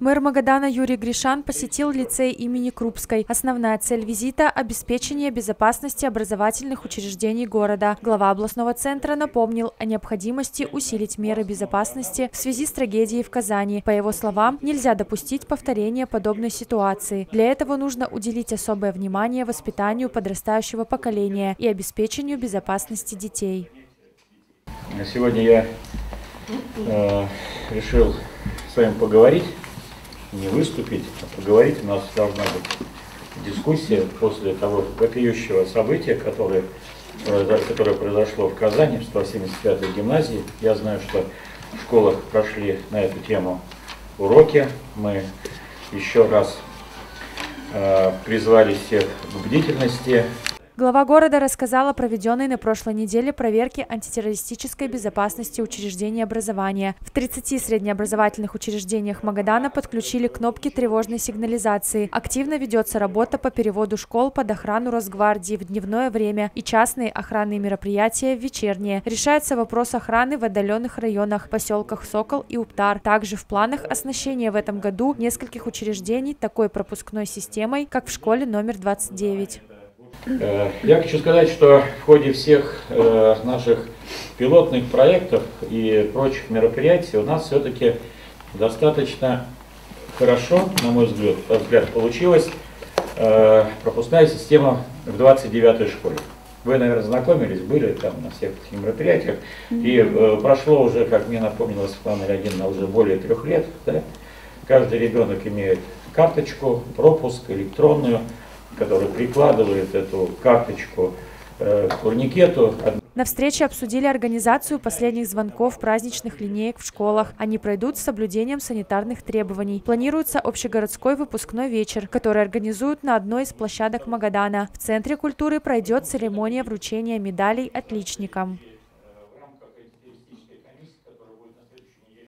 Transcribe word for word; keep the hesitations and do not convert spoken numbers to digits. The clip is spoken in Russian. Мэр Магадана Юрий Гришан посетил лицей имени Крупской. Основная цель визита – обеспечение безопасности образовательных учреждений города. Глава областного центра напомнил о необходимости усилить меры безопасности в связи с трагедией в Казани. По его словам, нельзя допустить повторения подобной ситуации. Для этого нужно уделить особое внимание воспитанию подрастающего поколения и обеспечению безопасности детей. Сегодня я э, решил с вами поговорить. Не выступить, а поговорить. У нас должна быть дискуссия после того вопиющего события, которое, которое произошло в Казани, в сто семьдесят пятой гимназии. Я знаю, что в школах прошли на эту тему уроки. Мы еще раз э, призвали всех к бдительности. Глава города рассказала о проведенной на прошлой неделе проверке антитеррористической безопасности учреждений образования. В тридцати среднеобразовательных учреждениях Магадана подключили кнопки тревожной сигнализации. Активно ведется работа по переводу школ под охрану Росгвардии в дневное время и частные охранные мероприятия в вечерние. Решается вопрос охраны в отдаленных районах, поселках Сокол и Уптар. Также в планах оснащение в этом году нескольких учреждений такой пропускной системой, как в школе номер двадцать девять. Я хочу сказать, что в ходе всех наших пилотных проектов и прочих мероприятий у нас все-таки достаточно хорошо, на мой взгляд, взгляд получилась пропускная система в двадцать девятой школе. Вы, наверное, знакомились, были там на всех таких мероприятиях. И прошло уже, как мне напомнилось, в плане один уже более трех лет. Да? Каждый ребенок имеет карточку, пропуск, электронную, который прикладывает эту карточку э, к турникету. На встрече обсудили организацию последних звонков праздничных линеек в школах. Они пройдут с соблюдением санитарных требований. Планируется общегородской выпускной вечер, который организуют на одной из площадок Магадана. В Центре культуры пройдет церемония вручения медалей отличникам.